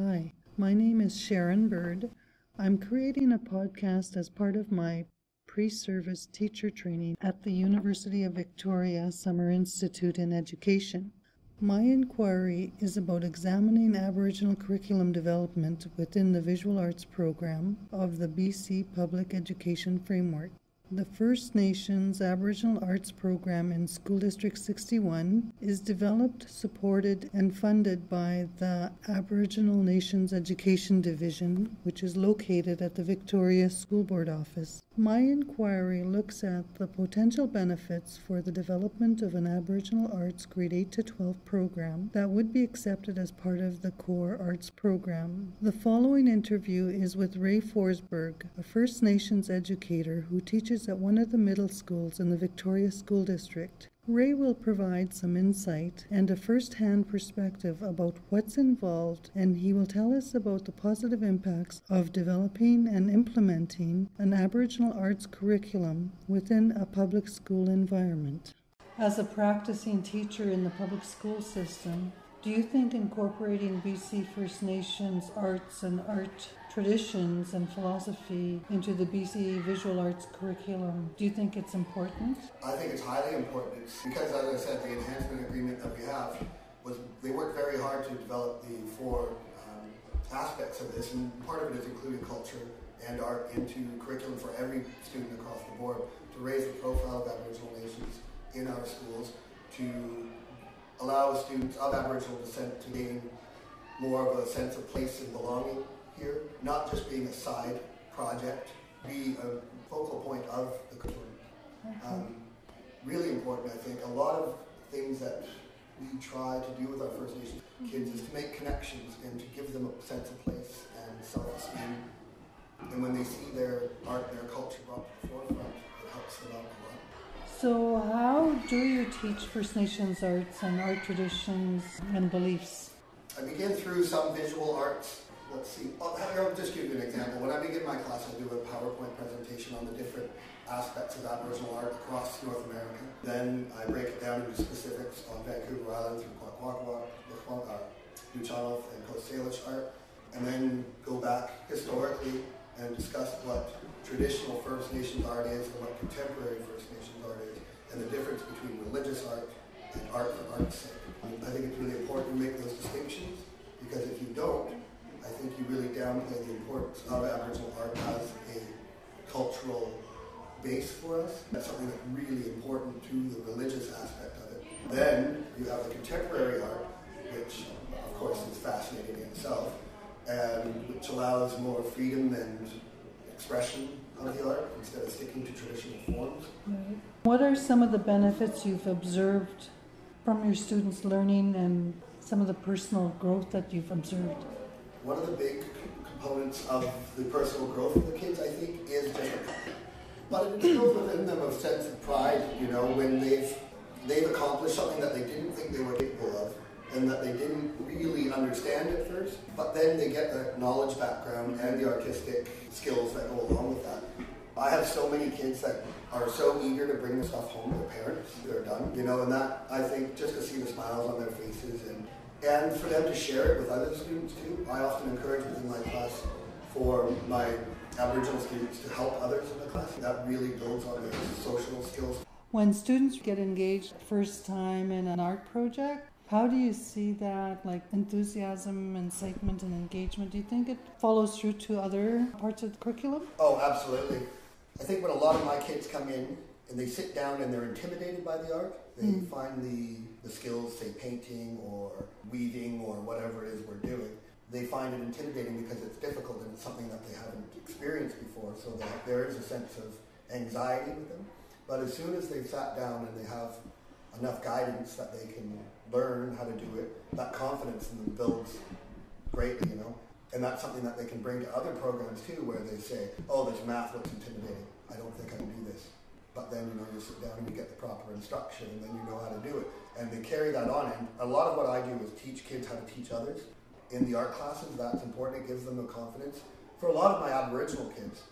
Hi, my name is Sharon Bird. I'm creating a podcast as part of my pre-service teacher training at the University of Victoria Summer Institute in Education. My inquiry is about examining Aboriginal curriculum development within the Visual Arts Program of the BC Public Education Framework. The First Nations Aboriginal Arts Program in School District 61 is developed, supported, and funded by the Aboriginal Nations Education Division, which is located at the Victoria School Board Office. My inquiry looks at the potential benefits for the development of an Aboriginal Arts Grade 8 to 12 program that would be accepted as part of the core arts program. The following interview is with Ray Forsberg, a First Nations educator who teaches at one of the middle schools in the Victoria School District. Ray will provide some insight and a first-hand perspective about what's involved, and he will tell us about the positive impacts of developing and implementing an Aboriginal arts curriculum within a public school environment. As a practicing teacher in the public school system, do you think incorporating BC First Nations arts and art traditions and philosophy into the BC Visual Arts curriculum, do you think it's important? I think it's highly important because, as I said, the enhancement agreement that we have, they worked very hard to develop the four aspects of this, and part of it is including culture and art into curriculum for every student across the board to raise the profile of Aboriginal nations in our schools, to allow students of Aboriginal descent to gain more of a sense of place and belonging here, not just being a side project, be a focal point of the curriculum. Really important, I think. A lot of things that we try to do with our First Nations kids is to make connections and to give them a sense of place and self-esteem. And when they see their art, their culture brought to the forefront, it helps them out a lot. So how do you teach First Nations arts and art traditions and beliefs? I begin through some visual arts. Let's see, I'll just give you an example. When I begin my class, I do a PowerPoint presentation on the different aspects of Aboriginal art across North America. Then I break it down into specifics on Vancouver Island through Kwakwaka'wakw, New Channel and Coast Salish art, and then go back historically and discuss what traditional First Nations art is and what contemporary First Nations art is, and the difference between religious art and art for art's sake. I think it's really important to make those distinctions, because if you don't, I think you really downplay the importance of Aboriginal art as a cultural base for us. That's something that's really important to the religious aspect of it. Then you have the contemporary art, which of course is fascinating in itself, and which allows more freedom and expression of the art instead of sticking to traditional forms. Right. What are some of the benefits you've observed from your students' learning and some of the personal growth that you've observed? One of the big components of the personal growth of the kids, I think, is difficult. But it builds within them a sense of pride, you know, when they've accomplished something that they didn't think they were capable of, and that they didn't really understand at first, but then they get the knowledge background and the artistic skills that go along with that. I have so many kids that are so eager to bring this stuff home to their parents, they're done, you know, and that, I think, just to see the smiles on their faces and for them to share it with other students too. I often encourage within my class for my Aboriginal students to help others in the class. That really builds on their social skills. When students get engaged first time in an art project, how do you see that, like enthusiasm, incitement, and engagement? Do you think it follows through to other parts of the curriculum? Oh, absolutely. I think when a lot of my kids come in and they sit down and they're intimidated by the art, they find the skills, say painting or weaving or whatever it is we're doing, they find it intimidating because it's difficult and it's something that they haven't experienced before, so that there is a sense of anxiety with them. But as soon as they've sat down and they have enough guidance that they can learn how to do it, that confidence in them builds greatly, you know. And that's something that they can bring to other programs too, where they say, oh, this math looks intimidating, I don't think I can do this. But then, you know, you sit down and you get the proper instruction and then you know how to do it. And they carry that on. And a lot of what I do is teach kids how to teach others. In the art classes, that's important. It gives them the confidence. For a lot of my Aboriginal kids,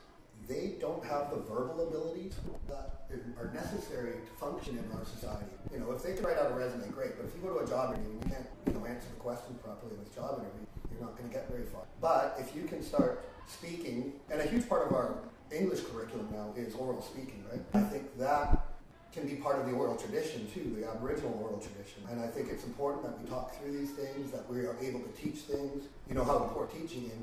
they don't have the verbal abilities that are necessary to function in our society. You know, if they can write out a resume, great, but if you go to a job interview and you can't, you know, answer the question properly in this job interview, you're not going to get very far. But if you can start speaking, and a huge part of our English curriculum now is oral speaking, right? I think that can be part of the oral tradition too, the Aboriginal oral tradition. And I think it's important that we talk through these things, that we are able to teach things. You know how important teaching is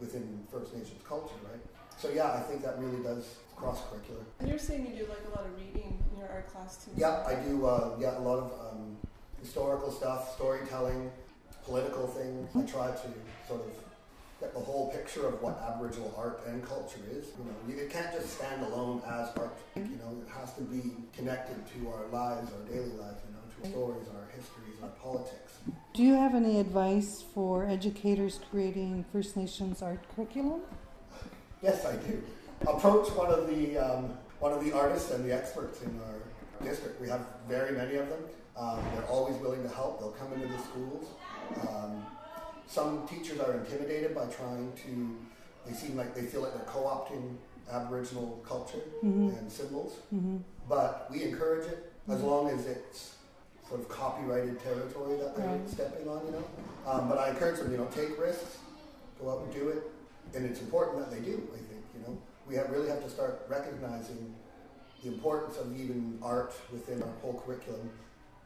within First Nations culture, right? So yeah, I think that really does cross-curricular. And you're saying you do like a lot of reading in your art class too? Yeah, I do yeah, a lot of historical stuff, storytelling, political things. I try to sort of get the whole picture of what Aboriginal art and culture is. You know, it can't just stand alone as art. You know, it has to be connected to our lives, our daily lives, you know, to our stories, our histories, our politics. Do you have any advice for educators creating First Nations art curriculum? Yes, I do. Approach one of the artists and the experts in our district. We have very many of them. They're always willing to help. They'll come into the schools. Some teachers are intimidated by trying to, they feel like they're co-opting Aboriginal culture and symbols, but we encourage it as long as it's sort of copyrighted territory that they're stepping on, you know. But I encourage them, you know, take risks, go out and do it, and it's important that they do, I think, you know. We really have to start recognizing the importance of even art within our whole curriculum,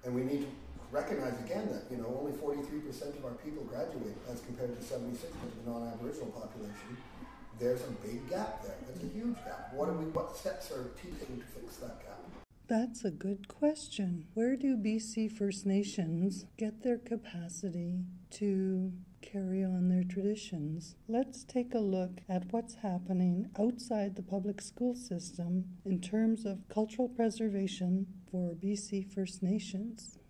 and we need to recognize again that, you know, only 43% of our people graduate as compared to 76% of the non-Aboriginal population. There's a big gap there. That's a huge gap. What steps are taking to fix that gap? That's a good question. Where do BC First Nations get their capacity to carry on their traditions? Let's take a look at what's happening outside the public school system in terms of cultural preservation for BC First Nations.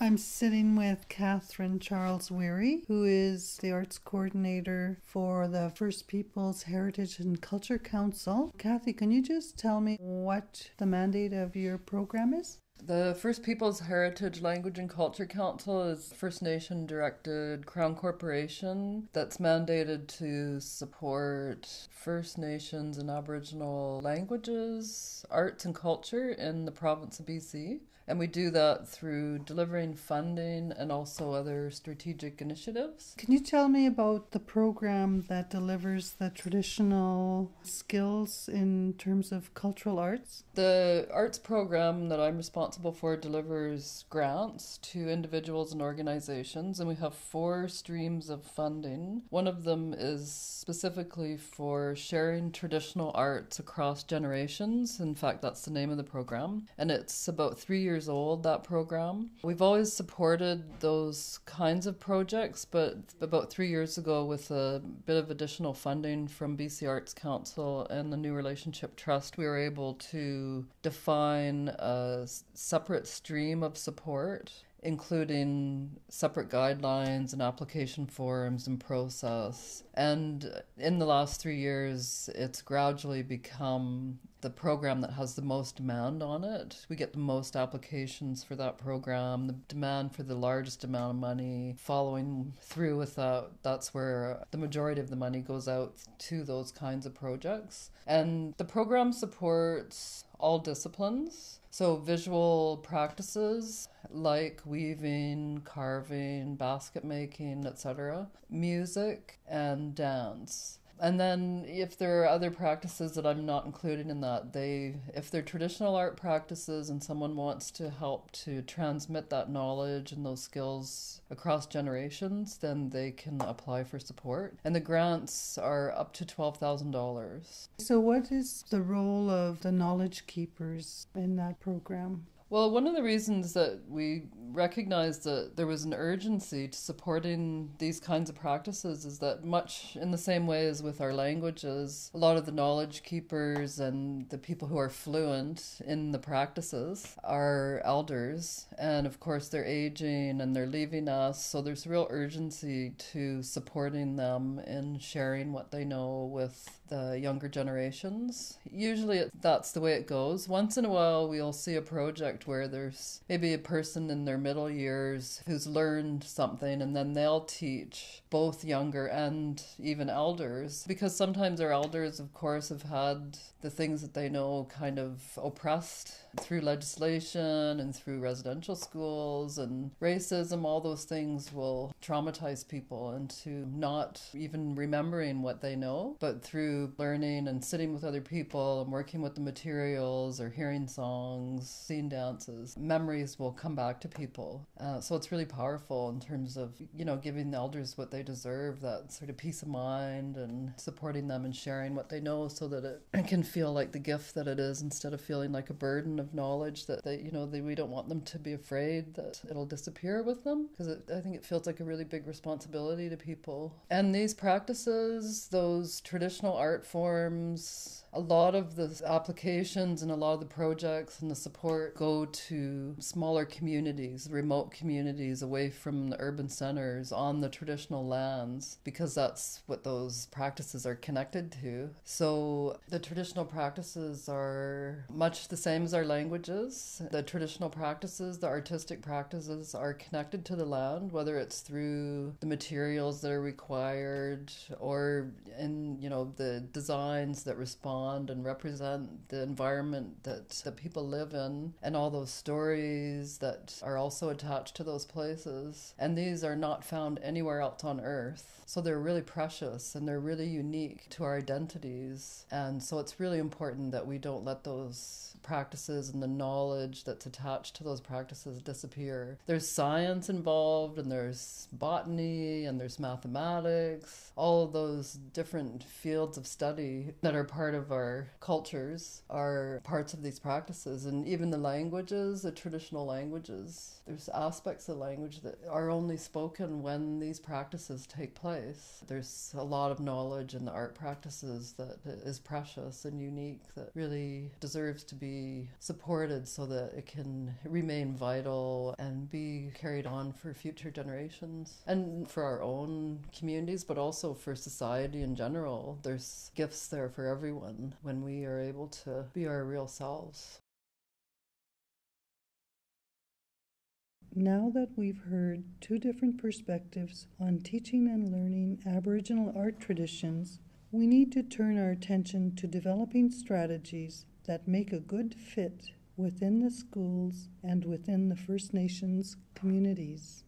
I'm sitting with Catherine Charles Weary, who is the Arts Coordinator for the First Peoples Heritage and Culture Council. Kathy, can you just tell me what the mandate of your program is? The First Peoples Heritage, Language and Culture Council is a First Nation-directed Crown Corporation that's mandated to support First Nations and Aboriginal languages, arts and culture in the province of BC. And we do that through delivering funding and also other strategic initiatives. Can you tell me about the program that delivers the traditional skills in terms of cultural arts? The arts program that I'm responsible for delivers grants to individuals and organizations, and we have four streams of funding. One of them is specifically for sharing traditional arts across generations. In fact, that's the name of the program, and it's about 3 years old, that program. We've always supported those kinds of projects, but about 3 years ago, with a bit of additional funding from BC Arts Council and the New Relationship Trust, we were able to define a separate stream of support, including separate guidelines and application forms and process. And in the last 3 years, it's gradually become the program that has the most demand on it. We get the most applications for that program, the demand for the largest amount of money, following through with that. That's where the majority of the money goes out to those kinds of projects. And the program supports all disciplines. So visual practices like weaving, carving, basket making, etc., music, and dance. And then if there are other practices that I'm not including in that, if they're traditional art practices and someone wants to help to transmit that knowledge and those skills across generations, then they can apply for support. And the grants are up to $12,000. So what is the role of the knowledge keepers in that program? Well, one of the reasons that we recognized that there was an urgency to supporting these kinds of practices is that, much in the same way as with our languages, a lot of the knowledge keepers and the people who are fluent in the practices are elders, and of course they're aging and they're leaving us, so there's real urgency to supporting them and sharing what they know with the younger generations. Usually that's the way it goes. Once in a while we'll see a project where there's maybe a person in their middle years who's learned something, and then they'll teach both younger and even elders, because sometimes our elders, of course, have had the things that they know kind of oppressed through legislation and through residential schools and racism, all those things will traumatize people into not even remembering what they know, but through learning and sitting with other people and working with the materials or hearing songs, seeing dances, memories will come back to people. So it's really powerful in terms of, you know, giving the elders what they deserve, that sort of peace of mind and supporting them and sharing what they know so that it can feel like the gift that it is instead of feeling like a burden of knowledge that they, you know, we don't want them to be afraid that it'll disappear with them, because I think it feels like a really big responsibility to people. And these practices, those traditional art forms, a lot of the applications and a lot of the projects and the support go to smaller communities, remote communities away from the urban centers on the traditional lands, because that's what those practices are connected to. So the traditional practices are much the same as our languages. The traditional practices, the artistic practices are connected to the land, whether it's through the materials that are required or in, you know, the designs that respond and represent the environment that the people live in and all those stories that are also attached to those places. And these are not found anywhere else on earth. So they're really precious and they're really unique to our identities. And so it's really important that we don't let those practices and the knowledge that's attached to those practices disappear. There's science involved and there's botany and there's mathematics, all of those different fields of study that are part of our cultures are parts of these practices. And even the languages, the traditional languages, there's aspects of language that are only spoken when these practices take place. There's a lot of knowledge in the art practices that is precious and unique that really deserves to be supported so that it can remain vital and be carried on for future generations and for our own communities, but also for society in general. There's gifts there for everyone when we are able to be our real selves. Now that we've heard two different perspectives on teaching and learning Aboriginal art traditions, we need to turn our attention to developing strategies that make a good fit within the schools and within the First Nations communities.